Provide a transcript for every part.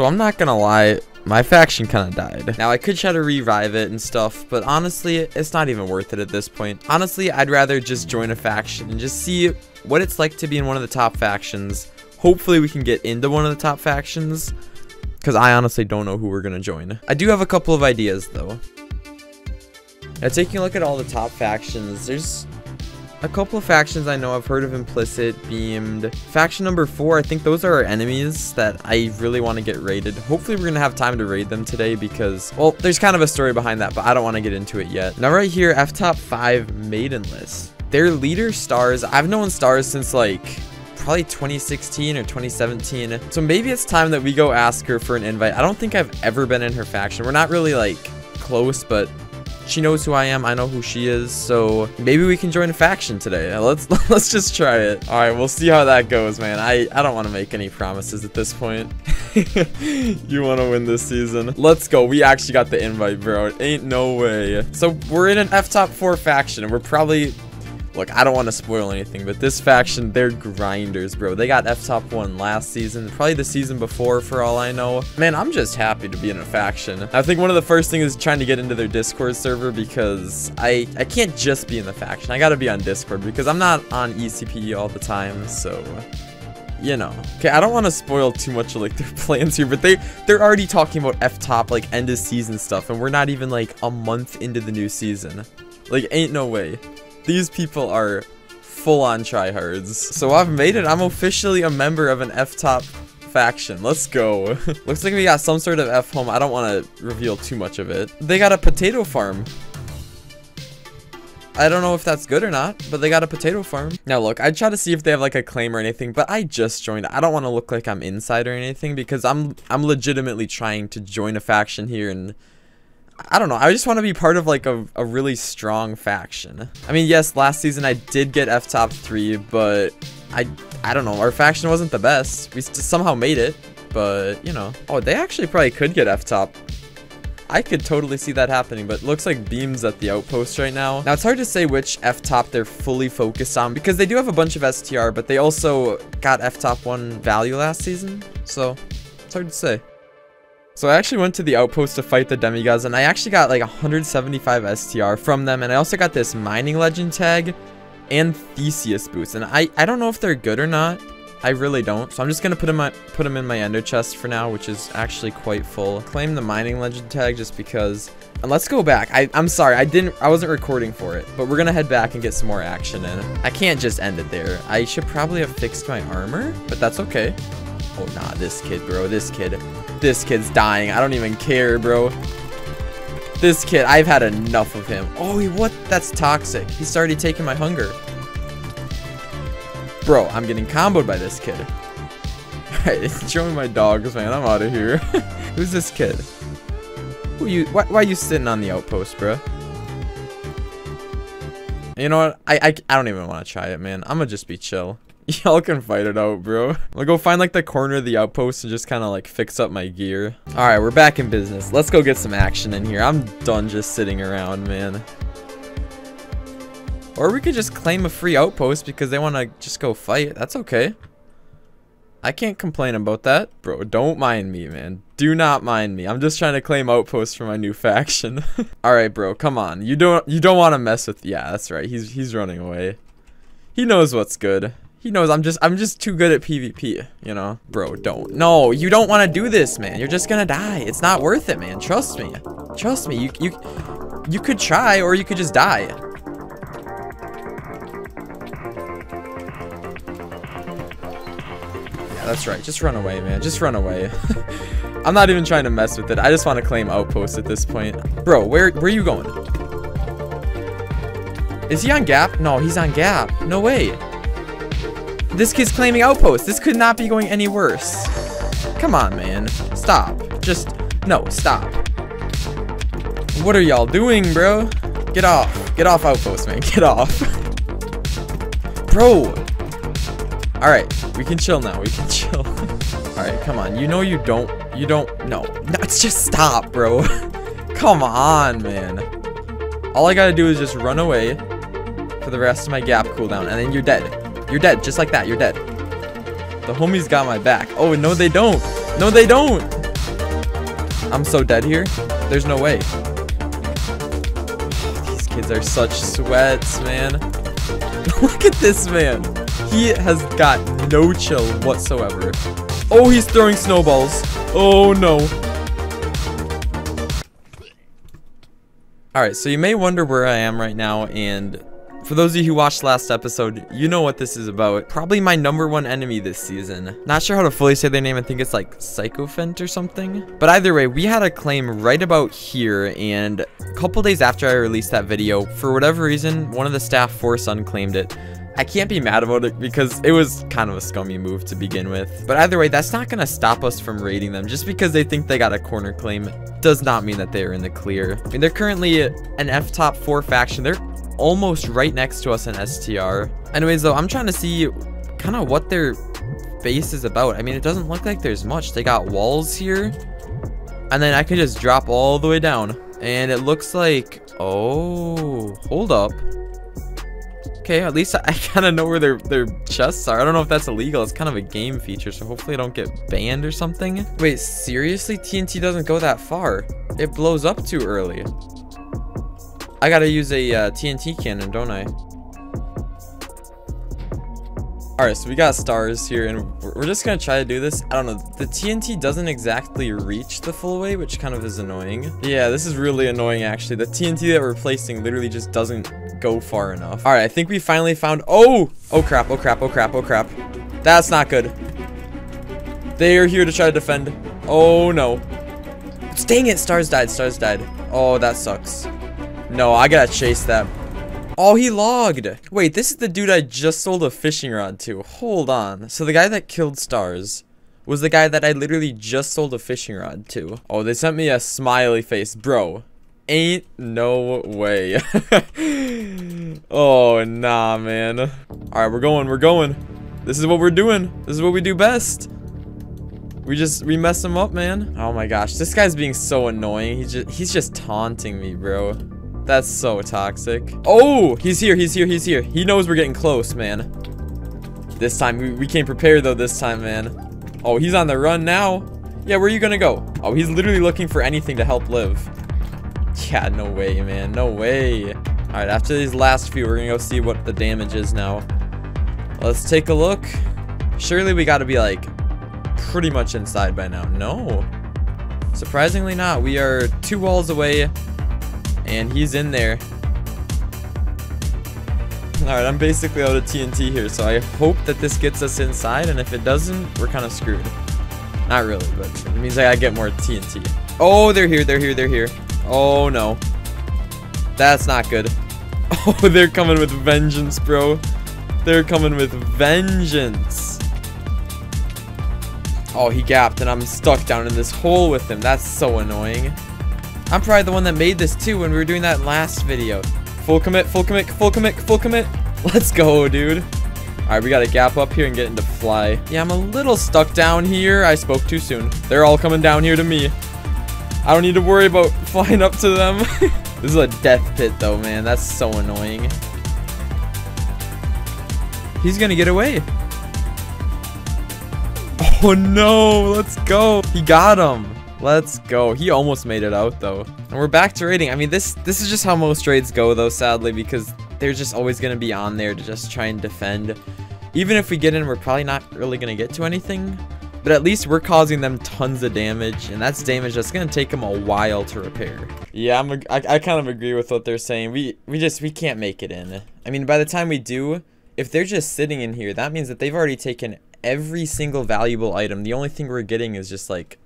So I'm not gonna lie, my faction kind of died. Now I could try to revive it and stuff, but honestly, it's not even worth it at this point. Honestly, I'd rather just join a faction and just see what it's like to be in one of the top factions. Hopefully we can get into one of the top factions, because I honestly don't know who we're gonna join. I do have a couple of ideas though. Now taking a look at all the top factions, there's a couple of factions I know I've heard of: Implicit, Beamed. Faction number 4, I think those are our enemies that I really want to get raided. Hopefully we're going to have time to raid them today because, well, there's kind of a story behind that, but I don't want to get into it yet. Now right here, FTOP 5, Maidenless. Their leader, Stars, I've known Stars since like probably 2016 or 2017. So maybe it's time that we go ask her for an invite. I don't think I've ever been in her faction. We're not really like close, but she knows who I am, I know who she is, so maybe we can join a faction today. Let's just try it. All right, we'll see how that goes, man. I don't want to make any promises at this point. You want to win this season? Let's go. We actually got the invite, bro. It ain't no way. So we're in an FTOP 4 faction, and we're probably... Look, I don't want to spoil anything, but this faction, they're grinders, bro. They got FTOP 1 last season, probably the season before for all I know. Man, I'm just happy to be in a faction. I think one of the first things is trying to get into their Discord server because I can't just be in the faction. I gotta be on Discord because I'm not on ECP all the time, so... You know. Okay, I don't want to spoil too much of like their plans here, but they're already talking about FTOP like end of season stuff, and we're not even like a month into the new season. Like, ain't no way. These people are full-on tryhards. So I've made it. I'm officially a member of an FTOP faction. Let's go. Looks like we got some sort of F home. I don't want to reveal too much of it. They got a potato farm. I don't know if that's good or not, but they got a potato farm. Now look, I try to see if they have like a claim or anything, but I just joined. I don't want to look like I'm inside or anything because I'm legitimately trying to join a faction here, and I don't know, I just want to be part of like a really strong faction. I mean, yes, last season I did get FTOP 3, but I don't know, our faction wasn't the best. We somehow made it, but you know. Oh, they actually probably could get FTOP. I could totally see that happening, but it looks like Beam's at the outpost right now. Now, it's hard to say which FTOP they're fully focused on because they do have a bunch of STR, but they also got FTOP 1 value last season, so it's hard to say. So I actually went to the outpost to fight the demigods, and I actually got like 175 STR from them, and I also got this mining legend tag and Theseus boots, and I don't know if they're good or not. I really don't, so I'm just gonna put them in my ender chest for now, which is actually quite full. Claim the mining legend tag just because. And let's go back. I'm sorry, I wasn't recording for it, but we're gonna head back and get some more action in. I can't just end it there. I should probably have fixed my armor, but that's okay. Oh, nah, this kid, bro, this kid's dying. I don't even care, bro. This kid, I've had enough of him. Oh, what? That's toxic. He's already taking my hunger. Bro, I'm getting comboed by this kid. Alright, it's showing my dogs, man. I'm out of here. Who's this kid? Who you? Why are you sitting on the outpost, bro? You know what? I don't even want to try it, man. I'm gonna just be chill. Y'all can fight it out, bro. I'll go find like the corner of the outpost and just kind of like fix up my gear. All right, we're back in business. Let's go get some action in here. I'm done just sitting around, man. Or we could just claim a free outpost because they want to just go fight. That's okay. I can't complain about that. Bro, don't mind me, man. Do not mind me. I'm just trying to claim outposts for my new faction. All right, bro, come on. You don't want to mess with. Yeah, that's right. He's running away. He knows what's good. He knows I'm just too good at PvP, you know? Bro, don't. No, you don't want to do this, man. You're just gonna die. It's not worth it, man. Trust me. Trust me. You could try, or you could just die. Yeah, that's right. Just run away, man. Just run away. I'm not even trying to mess with it. I just want to claim outpost at this point. Bro, where are you going? Is he on gap? No, he's on gap. No way. This kid's claiming outposts. This could not be going any worse. Come on, man. Stop. Just, no, stop. What are y'all doing, bro? Get off. Get off outpost, man. Get off. Bro. All right, we can chill now. We can chill. All right, come on. You know no, it's just stop, bro. Come on, man. All I gotta do is just run away for the rest of my gap cooldown, and then you're dead. You're dead, just like that, you're dead. The homies got my back. Oh, no, they don't. No, they don't. I'm so dead here. There's no way. These kids are such sweats, man. Look at this man. He has got no chill whatsoever. Oh, he's throwing snowballs. Oh, no. Alright, so you may wonder where I am right now, and for those of you who watched last episode, you know what this is about. Probably my #1 enemy this season. Not sure how to fully say their name. I think it's like Psychofent or something. But either way, we had a claim right about here, and a couple days after I released that video, for whatever reason, one of the staff force unclaimed it. I can't be mad about it because it was kind of a scummy move to begin with. But either way, that's not going to stop us from raiding them. Just because they think they got a corner claim does not mean that they are in the clear. I mean, they're currently an FTOP 4 faction. They're almost right next to us in STR. Anyways, though, I'm trying to see kind of what their base is about. I mean, it doesn't look like there's much. They got walls here. And then I can just drop all the way down. And it looks like... Oh, hold up. Okay, at least I kind of know where their chests are. I don't know if that's illegal. It's kind of a game feature, so hopefully I don't get banned or something. Wait, seriously? TNT doesn't go that far. It blows up too early. I gotta use a TNT cannon, don't I? Alright, so we got stars here, and we're just gonna try to do this. I don't know, the TNT doesn't exactly reach the full way, which kind of is annoying. Yeah, this is really annoying, actually. The TNT that we're placing literally just doesn't go far enough. Alright, I think we finally found... Oh! Oh crap, oh crap, oh crap, oh crap. That's not good. They are here to try to defend. Oh no. Dang it, stars died, stars died. Oh, that sucks. No, I gotta chase that. Oh, he logged. Wait, this is the dude I just sold a fishing rod to. Hold on. So the guy that killed stars was the guy that I literally just sold a fishing rod to. Oh, they sent me a smiley face. Bro, ain't no way. Oh, nah, man. All right, we're going. We're going. This is what we're doing. This is what we do best. We mess him up, man. Oh, my gosh. This guy's being so annoying. He's just taunting me, bro. That's so toxic. Oh, he's here, he's here, he's here. He knows we're getting close, man. This time, we came prepared, though, this time, man. Oh, he's on the run now. Yeah, where are you gonna go? Oh, he's literally looking for anything to help live. Yeah, no way, man, no way. All right, after these last few, we're gonna go see what the damage is now. Let's take a look. Surely we gotta be, like, pretty much inside by now. No. Surprisingly not. We are 2 walls away. And he's in there. Alright, I'm basically out of TNT here, so I hope that this gets us inside, and if it doesn't, we're kind of screwed. Not really, but it means I gotta get more TNT. Oh, they're here, they're here, they're here. Oh, no. That's not good. Oh, they're coming with vengeance, bro. They're coming with vengeance. Oh, he gapped, and I'm stuck down in this hole with him. That's so annoying. I'm probably the one that made this too when we were doing that last video. Full commit, full commit, full commit, full commit. Let's go, dude. Alright, we gotta gap up here and get into fly. Yeah, I'm a little stuck down here. I spoke too soon. They're all coming down here to me. I don't need to worry about flying up to them. This is a death pit though, man. That's so annoying. He's gonna get away. Oh no, let's go. He got him. Let's go. He almost made it out, though. And we're back to raiding. I mean, this is just how most raids go, though, sadly, because they're just always going to be on there to just try and defend. Even if we get in, we're probably not really going to get to anything. But at least we're causing them tons of damage, and that's damage that's going to take them a while to repair. Yeah, I kind of agree with what they're saying. We can't make it in. I mean, by the time we do, if they're just sitting in here, that means that they've already taken every single valuable item. The only thing we're getting is just, like...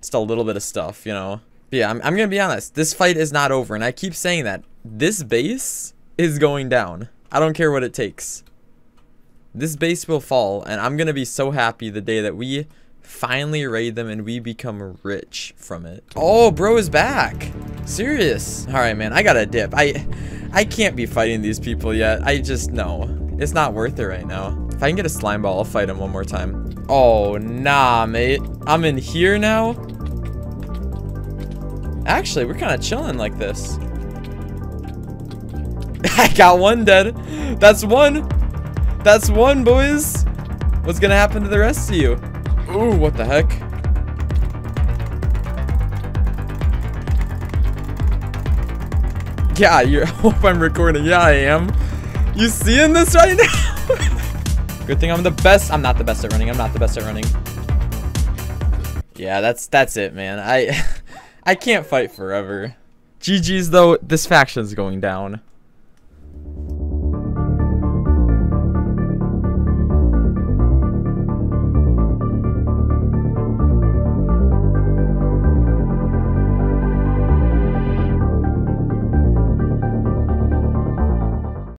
just a little bit of stuff, you know. But yeah, I'm gonna be honest. This fight is not over, and I keep saying that. This base is going down. I don't care what it takes. This base will fall, and I'm gonna be so happy the day that we finally raid them and we become rich from it. Oh, bro is back. Serious. All right, man. I gotta dip. I can't be fighting these people yet. I just no. It's not worth it right now. If I can get a slime ball, I'll fight him one more time. Oh, nah, mate. I'm in here now. Actually, we're kind of chilling like this. I got one dead. That's one. That's one, boys. What's going to happen to the rest of you? Ooh, what the heck? Yeah, I hope I'm recording. Yeah, I am. You seeing this right now? Good thing I'm the best. I'm not the best at running. I'm not the best at running. Yeah, that's it, man. I can't fight forever. GG's though. This faction's going down.